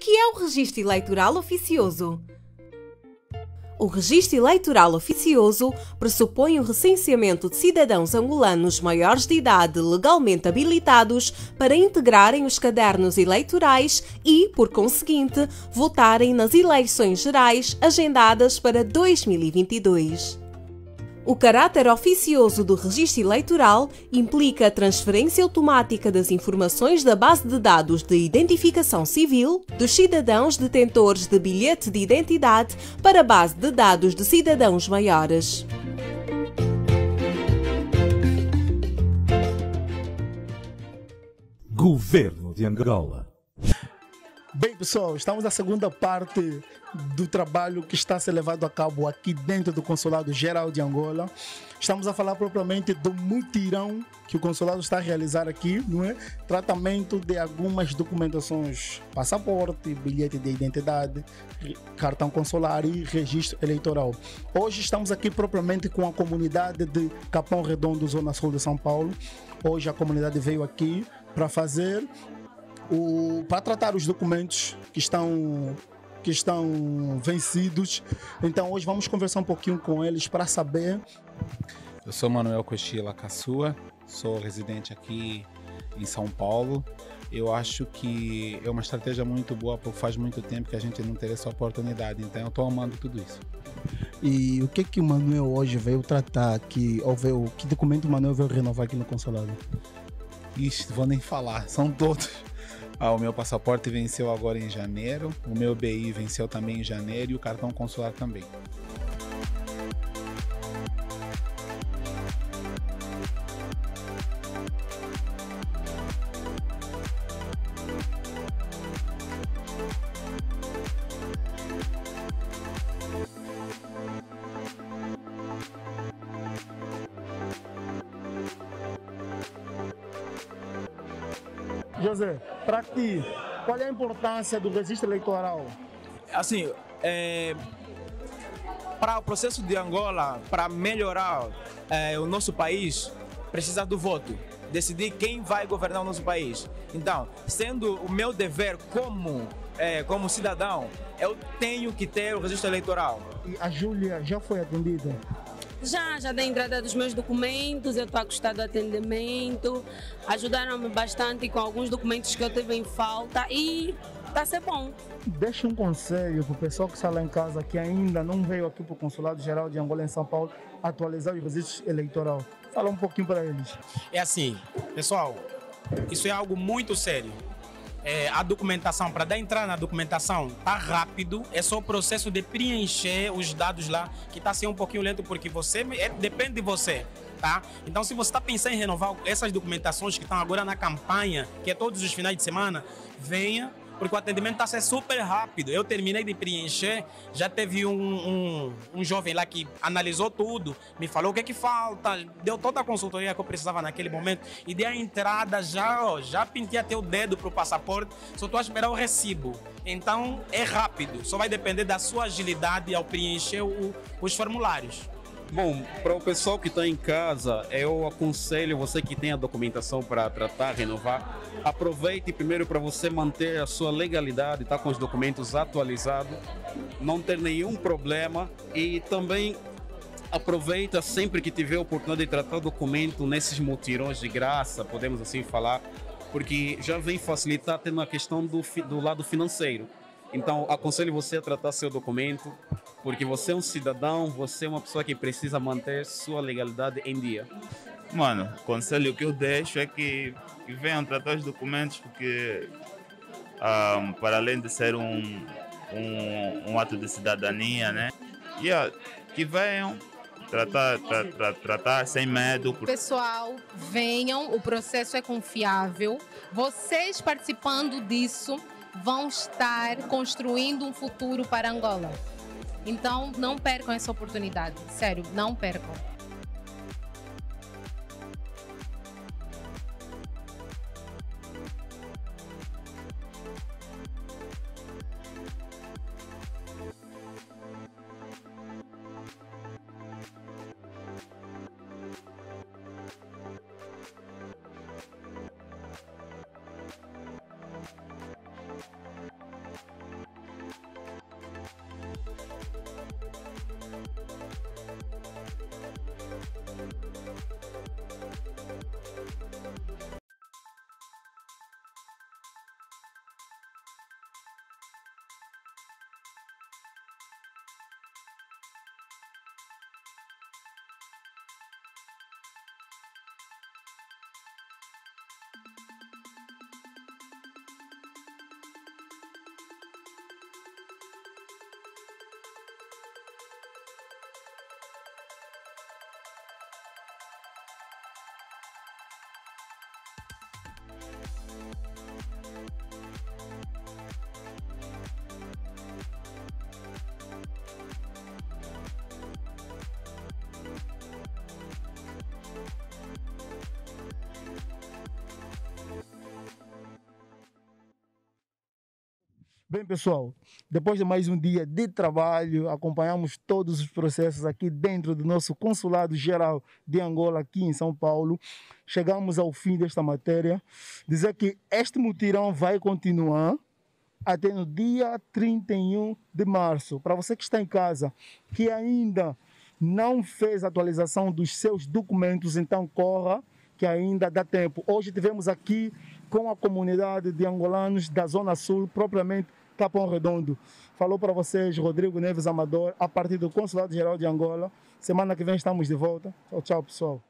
que é o Registo Eleitoral Oficioso? O Registo Eleitoral Oficioso pressupõe o recenseamento de cidadãos angolanos maiores de idade legalmente habilitados para integrarem os cadernos eleitorais e, por conseguinte, votarem nas eleições gerais agendadas para 2022. O caráter oficioso do registro eleitoral implica a transferência automática das informações da base de dados de identificação civil dos cidadãos detentores de bilhete de identidade para a base de dados de cidadãos maiores. Governo de Angola. Bem, pessoal, estamos na segunda parte do trabalho que está a ser levado a cabo aqui dentro do Consulado Geral de Angola. Estamos a falar propriamente do mutirão que o Consulado está a realizar aqui, não é? Tratamento de algumas documentações, passaporte, bilhete de identidade, cartão consular e registro eleitoral. Hoje estamos aqui propriamente com a comunidade de Capão Redondo, zona sul de São Paulo. Hoje a comunidade veio aqui para fazer... para tratar os documentos que estão vencidos. Então hoje vamos conversar um pouquinho com eles para saber. Eu sou Manuel Cochila Caçua, sou residente aqui em São Paulo. Eu acho que é uma estratégia muito boa, porque faz muito tempo que a gente não teve essa oportunidade, então eu estou amando tudo isso. E o que o Manuel hoje veio tratar aqui, ou que documento o Manuel veio renovar aqui no Consulado? Ixi, não vou nem falar, são todos. O meu passaporte venceu agora em janeiro, o meu BI venceu também em janeiro e o cartão consular também. José, para ti, qual é a importância do registro eleitoral? Assim, para o processo de Angola, para melhorar o nosso país, precisa do voto. Decidir quem vai governar o nosso país. Então, sendo o meu dever como cidadão, eu tenho que ter o registro eleitoral. E a Júlia já foi atendida? Já dei entrada dos meus documentos, eu estou a gostar do atendimento, ajudaram-me bastante com alguns documentos que eu tive em falta e está a ser bom. Deixa um conselho para o pessoal que está lá em casa, que ainda não veio aqui para o Consulado Geral de Angola em São Paulo atualizar o registro eleitoral. Fala um pouquinho para eles. É assim, pessoal, isso é algo muito sério. A documentação, para dar entrada na documentação, tá rápido, é só o processo de preencher os dados lá, que tá assim um pouquinho lento, porque depende de você, tá? Então, se você tá pensando em renovar essas documentações que estão agora na campanha, que é todos os finais de semana, venha, porque o atendimento tá sendo super rápido. Eu terminei de preencher, já teve um jovem lá que analisou tudo, me falou o que é que falta, deu toda a consultoria que eu precisava naquele momento e dei a entrada já pintei até o dedo pro passaporte, só tô a esperar o recibo. Então é rápido, só vai depender da sua agilidade ao preencher os formulários. Bom, para o pessoal que está em casa, eu aconselho você que tem a documentação para tratar, renovar, aproveite primeiro para você manter a sua legalidade, estar com os documentos atualizados, não ter nenhum problema e também aproveita sempre que tiver a oportunidade de tratar documento nesses mutirões de graça, podemos assim falar, porque já vem facilitar até na questão do lado financeiro. Então, aconselho você a tratar seu documento, porque você é um cidadão, você é uma pessoa que precisa manter sua legalidade em dia. Mano, o conselho que eu deixo é que venham tratar os documentos, porque para além de ser um ato de cidadania, né? Que venham tratar sem medo. Pessoal, venham, o processo é confiável. Vocês participando disso vão estar construindo um futuro para Angola. Então, não percam essa oportunidade. Sério, não percam. Bem, pessoal, depois de mais um dia de trabalho, acompanhamos todos os processos aqui dentro do nosso Consulado Geral de Angola, aqui em São Paulo. Chegamos ao fim desta matéria. Dizer que este mutirão vai continuar até no dia 31 de março. Para você que está em casa, que ainda não fez a atualização dos seus documentos, então corra, que ainda dá tempo. Hoje tivemos aqui com a comunidade de angolanos da Zona Sul, propriamente Capão Redondo. Falou para vocês Rodrigo Neves Amador, a partir do Consulado Geral de Angola. Semana que vem estamos de volta. Tchau, tchau, pessoal.